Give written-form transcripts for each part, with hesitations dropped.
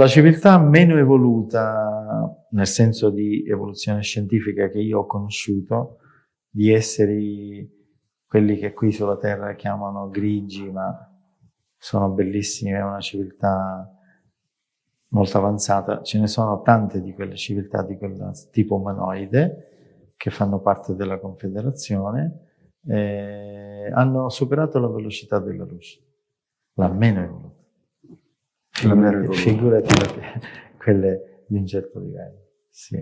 La civiltà meno evoluta, nel senso di evoluzione scientifica che io ho conosciuto, di esseri, quelli che qui sulla Terra chiamano grigi, ma sono bellissimi, è una civiltà molto avanzata. Ce ne sono tante di quelle civiltà di quel tipo umanoide che fanno parte della Confederazione, hanno superato la velocità della luce, la meno evoluta. Figurati quelle di un certo livello, sì.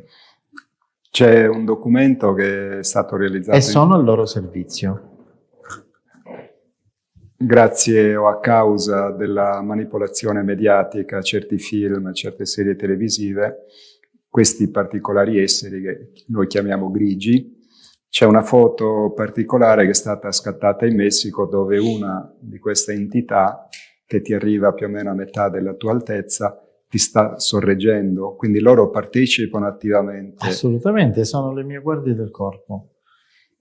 C'è un documento che è stato realizzato... E sono al loro servizio. Grazie o a causa della manipolazione mediatica, certi film, certe serie televisive, questi particolari esseri che noi chiamiamo grigi. C'è una foto particolare che è stata scattata in Messico, dove una di queste entità, che ti arriva più o meno a metà della tua altezza, ti sta sorreggendo, quindi loro partecipano attivamente. Assolutamente, sono le mie guardie del corpo.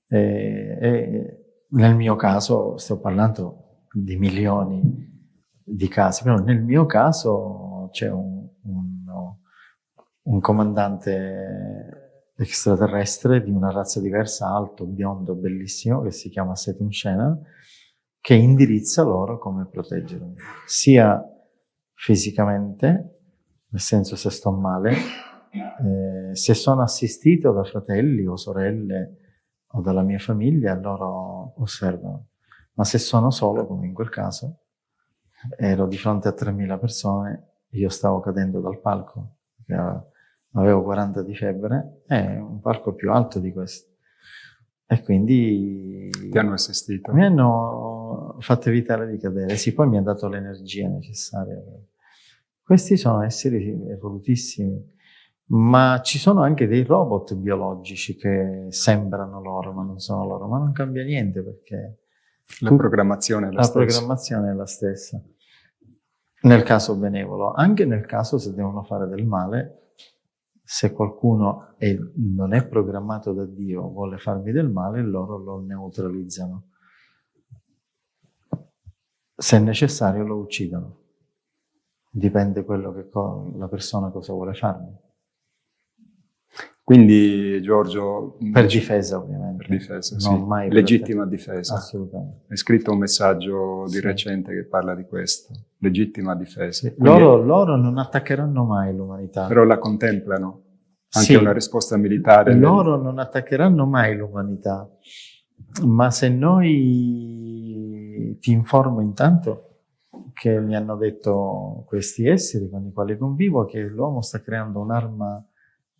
E nel mio caso, sto parlando di milioni di casi, però nel mio caso c'è un comandante extraterrestre di una razza diversa, alto, biondo, bellissimo, che si chiama Setun Shenan, che indirizza loro come proteggermi, sia fisicamente, nel senso se sto male, se sono assistito da fratelli o sorelle o dalla mia famiglia, loro osservano. Ma se sono solo, come in quel caso, ero di fronte a 3000 persone, io stavo cadendo dal palco, avevo 40 di febbre, è un palco più alto di questo. E quindi... Ti hanno assistito? Mi hanno fatto evitare di cadere, sì, poi mi ha dato l'energia necessaria. Questi sono esseri evolutissimi, ma ci sono anche dei robot biologici che sembrano loro, ma non sono loro, ma non cambia niente perché... La programmazione è la stessa. Nel caso benevolo, anche nel caso se devono fare del male... Se qualcuno non è programmato da Dio, vuole farmi del male, loro lo neutralizzano. Se necessario lo uccidono. Dipende quello che la persona cosa vuole farmi. Quindi, Giorgio... Per difesa, ovviamente. Per difesa, sì. Legittima difesa. Assolutamente. Hai scritto un messaggio di recente che parla di questo. Legittima difesa. Sì. Loro non attaccheranno mai l'umanità. Però la contemplano. Anche sì, una risposta militare. Loro non attaccheranno mai l'umanità. Ma se noi ti informo intanto che mi hanno detto questi esseri con i quali convivo che l'uomo sta creando un'arma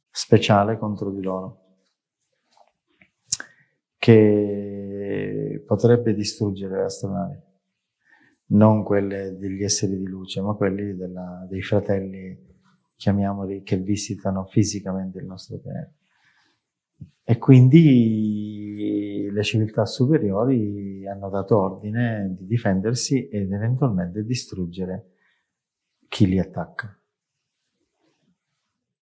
speciale contro di loro, che potrebbe distruggere le astronavi, non quelle degli esseri di luce, ma quelli dei fratelli, chiamiamoli, che visitano fisicamente il nostro pianeta. E quindi le civiltà superiori hanno dato ordine di difendersi ed eventualmente distruggere chi li attacca.